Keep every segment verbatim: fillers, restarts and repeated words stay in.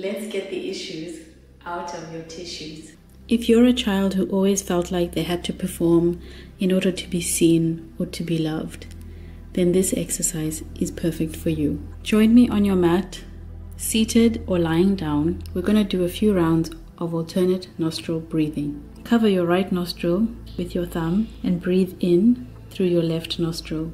Let's get the issues out of your tissues. If you're a child who always felt like they had to perform in order to be seen or to be loved, then this exercise is perfect for you. Join me on your mat, seated or lying down. We're going to do a few rounds of alternate nostril breathing. Cover your right nostril with your thumb and breathe in through your left nostril.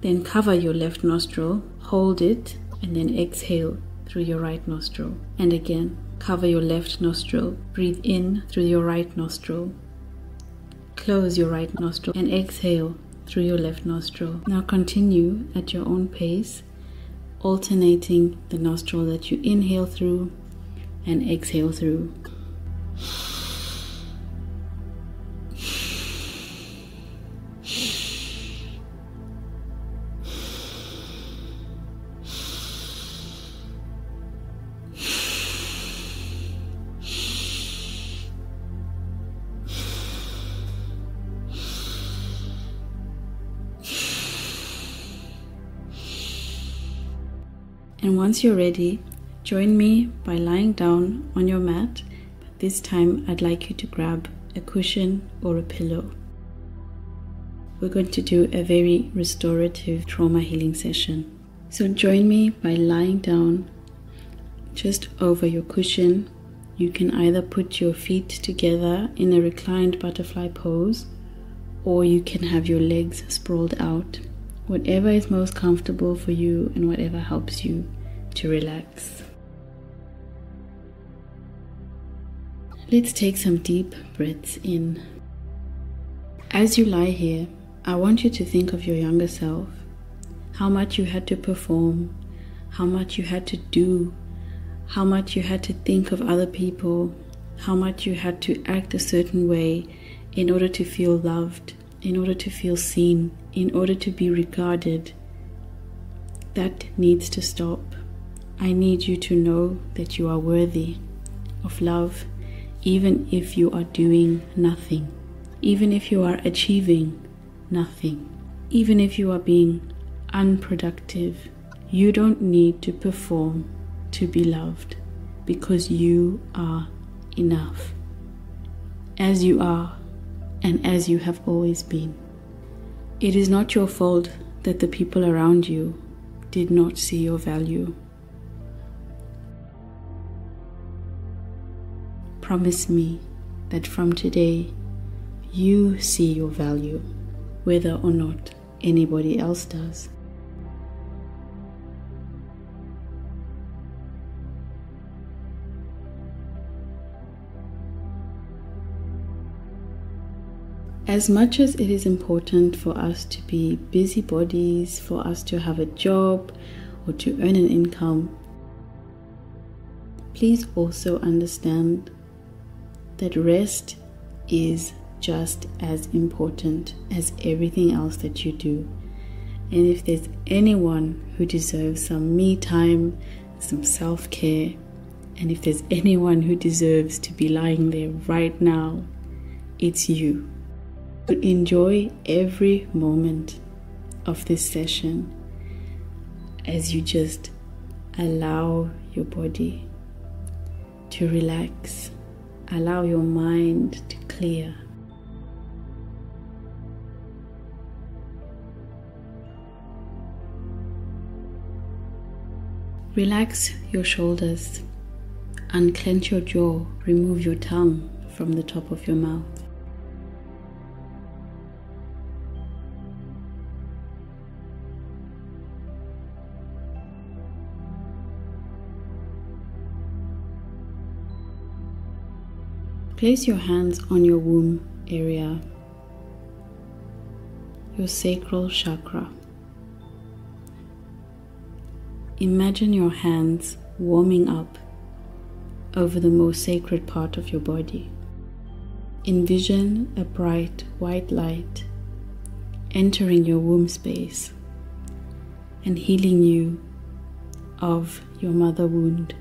Then cover your left nostril, hold it, and then exhale through your right nostril. And again, cover your left nostril, breathe in through your right nostril. Close your right nostril and exhale through your left nostril. Now continue at your own pace, alternating the nostril that you inhale through and exhale through. And once you're ready, join me by lying down on your mat, but this time I'd like you to grab a cushion or a pillow. We're going to do a very restorative trauma healing session. So join me by lying down just over your cushion. You can either put your feet together in a reclined butterfly pose, or you can have your legs sprawled out. Whatever is most comfortable for you and whatever helps you to relax. Let's take some deep breaths in. As you lie here, I want you to think of your younger self, how much you had to perform, how much you had to do, how much you had to think of other people, how much you had to act a certain way in order to feel loved, in order to feel seen, in order to be regarded. That needs to stop. I need you to know that you are worthy of love, even if you are doing nothing, even if you are achieving nothing, even if you are being unproductive. You don't need to perform to be loved, because you are enough, as you are and as you have always been. It is not your fault that the people around you did not see your value. Promise me that from today, you see your value, whether or not anybody else does. As much as it is important for us to be busybodies, for us to have a job or to earn an income, please also understand that rest is just as important as everything else that you do. And if there's anyone who deserves some me time, some self-care, and if there's anyone who deserves to be lying there right now, it's you. To enjoy every moment of this session as you just allow your body to relax, allow your mind to clear. Relax your shoulders, unclench your jaw, remove your tongue from the top of your mouth. Place your hands on your womb area, your sacral chakra. Imagine your hands warming up over the most sacred part of your body. Envision a bright white light entering your womb space and healing you of your mother wound.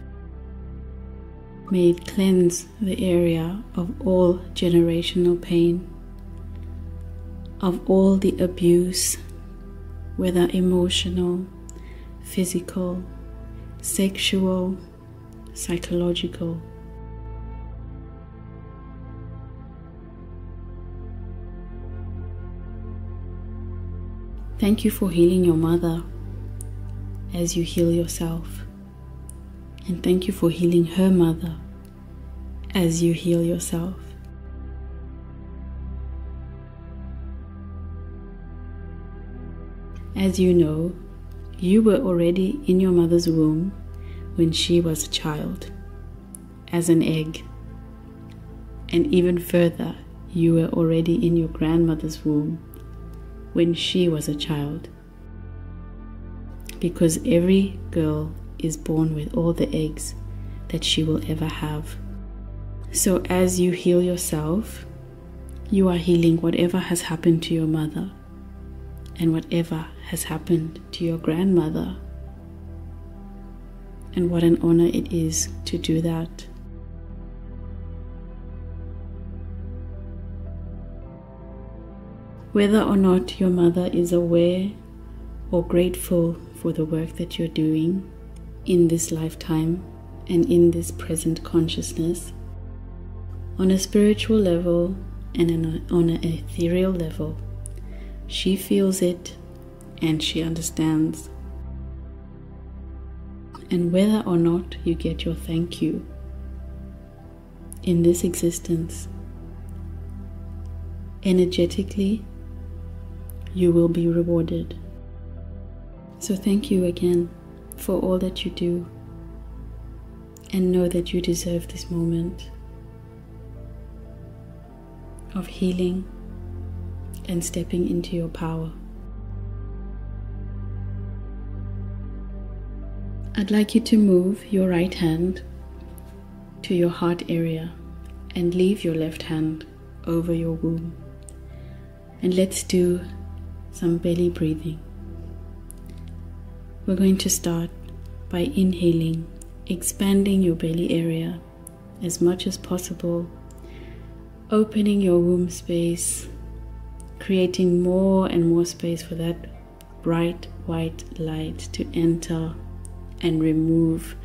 May it cleanse the area of all generational pain, of all the abuse, whether emotional, physical, sexual, psychological. Thank you for healing your mother as you heal yourself. And thank you for healing her mother as you heal yourself. As you know, you were already in your mother's womb when she was a child, as an egg. And even further, you were already in your grandmother's womb when she was a child. Because every girl is born with all the eggs that she will ever have. So as you heal yourself, you are healing whatever has happened to your mother and whatever has happened to your grandmother. And what an honor it is to do that. Whether or not your mother is aware or grateful for the work that you're doing in this lifetime and in this present consciousness, on a spiritual level and on an ethereal level, she feels it and she understands. And whether or not you get your thank you in this existence, energetically, you will be rewarded. So thank you again for all that you do, and know that you deserve this moment of healing and stepping into your power. I'd like you to move your right hand to your heart area and leave your left hand over your womb. And let's do some belly breathing. We're going to start by inhaling, expanding your belly area as much as possible, opening your womb space, creating more and more space for that bright white light to enter and remove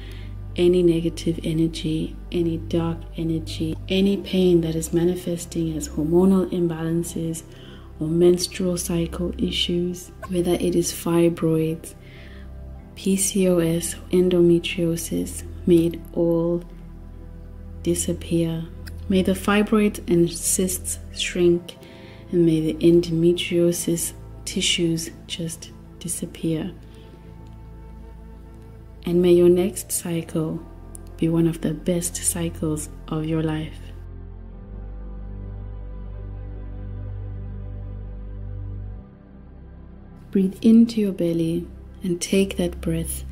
any negative energy, any dark energy, any pain that is manifesting as hormonal imbalances or menstrual cycle issues, whether it is fibroids, P C O S, endometriosis, may it all disappear. May the fibroids and cysts shrink, and may the endometriosis tissues just disappear. And may your next cycle be one of the best cycles of your life. Breathe into your belly and take that breath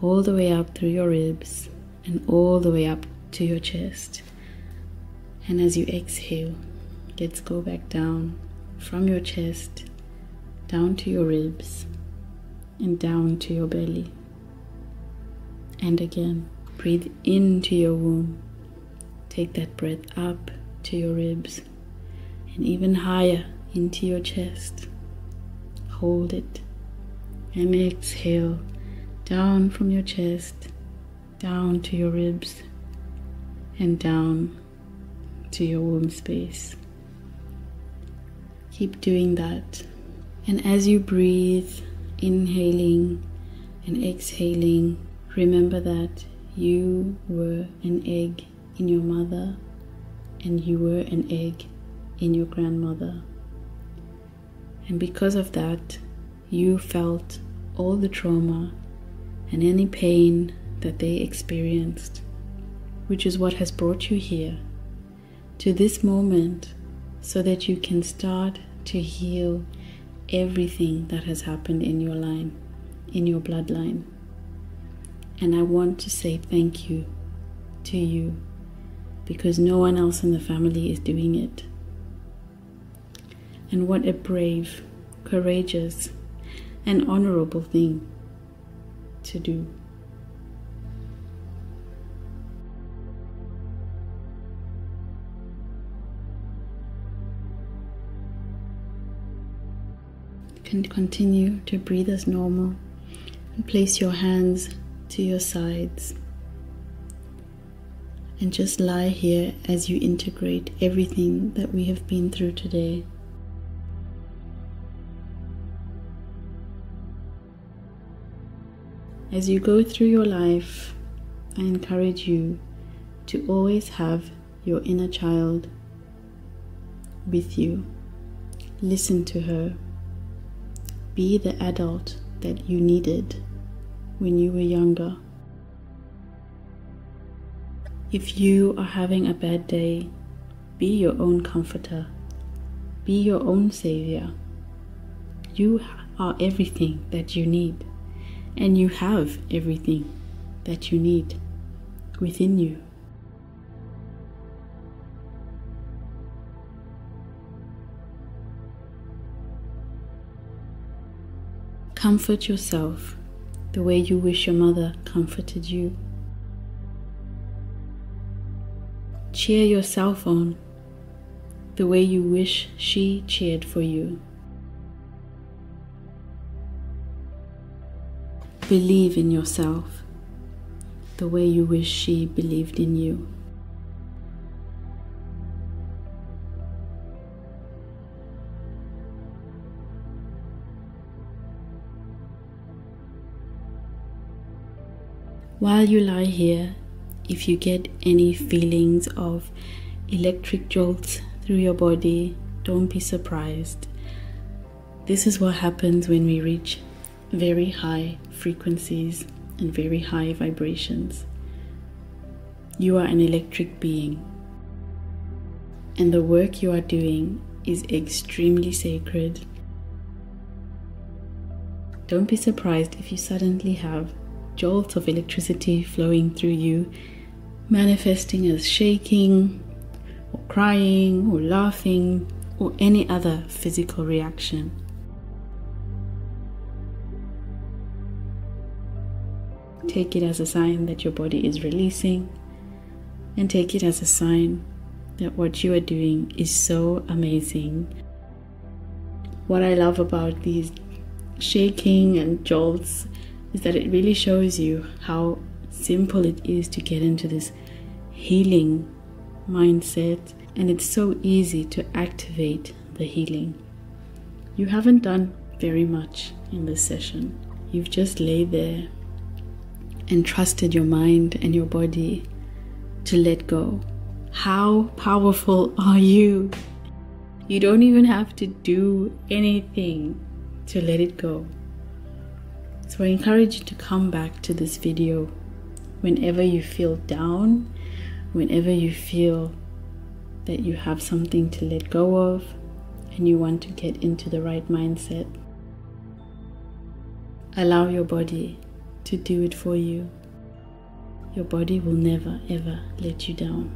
all the way up through your ribs and all the way up to your chest. And as you exhale, let's go back down from your chest, down to your ribs, and down to your belly. And again, breathe into your womb. Take that breath up to your ribs and even higher into your chest. Hold it and exhale down from your chest, down to your ribs, and down to your womb space. Keep doing that. And as you breathe, inhaling and exhaling, remember that you were an egg in your mother and you were an egg in your grandmother. And because of that, you felt all the trauma and any pain that they experienced, which is what has brought you here to this moment, so that you can start to heal everything that has happened in your line, in your bloodline. And I want to say thank you to you, because no one else in the family is doing it. And what a brave, courageous, and honorable thing to do. You can continue to breathe as normal and place your hands to your sides and just lie here as you integrate everything that we have been through today. As you go through your life, I encourage you to always have your inner child with you. Listen to her. Be the adult that you needed when you were younger. If you are having a bad day, be your own comforter. Be your own savior. You are everything that you need, and you have everything that you need within you. Comfort yourself the way you wish your mother comforted you. Cheer yourself on the way you wish she cheered for you. Believe in yourself the way you wish she believed in you. While you lie here, if you get any feelings of electric jolts through your body, don't be surprised. This is what happens when we reach very high frequencies and very high vibrations. You are an electric being, and the work you are doing is extremely sacred. Don't be surprised if you suddenly have jolts of electricity flowing through you, manifesting as shaking or crying or laughing or any other physical reaction. Take it as a sign that your body is releasing, and take it as a sign that what you are doing is so amazing. What I love about these shaking and jolts is that it really shows you how simple it is to get into this healing mindset, and it's so easy to activate the healing. You haven't done very much in this session. You've just laid there and trusted your mind and your body to let go. How powerful are you? You don't even have to do anything to let it go. So I encourage you to come back to this video whenever you feel down, whenever you feel that you have something to let go of and you want to get into the right mindset. Allow your body to do it for you. Your body will never ever let you down.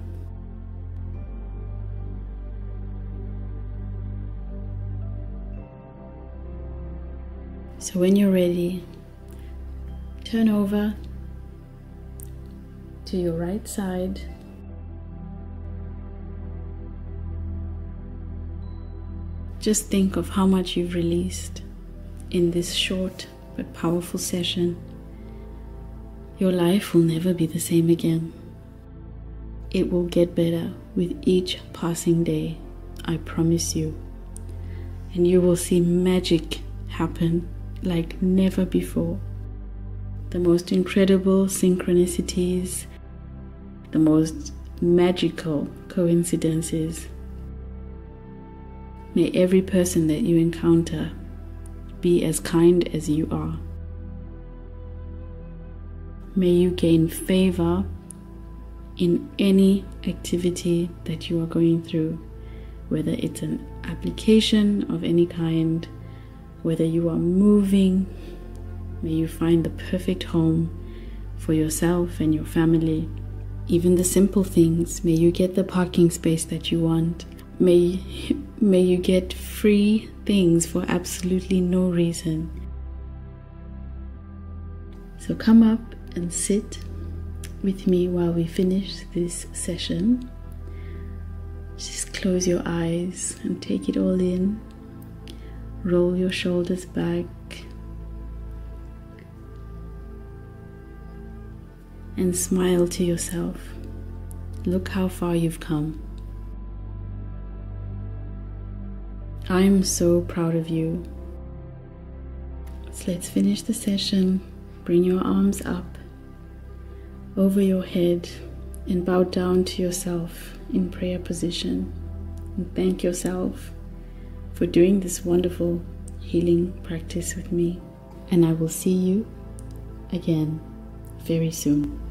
So when you're ready, turn over to your right side. Just think of how much you've released in this short but powerful session. Your life will never be the same again. It will get better with each passing day, I promise you. And you will see magic happen like never before. The most incredible synchronicities, the most magical coincidences. May every person that you encounter be as kind as you are. May you gain favor in any activity that you are going through, whether it's an application of any kind, whether you are moving. May you find the perfect home for yourself and your family. Even the simple things. May you get the parking space that you want. May, may you get free things for absolutely no reason. So come up and sit with me while we finish this session. Just close your eyes and take it all in. Roll your shoulders back. And smile to yourself Look how far you've come. I'm so proud of you. So let's finish the session. Bring your arms up over your head and bow down to yourself in prayer position. And thank yourself for doing this wonderful healing practice with me. And I will see you again very soon.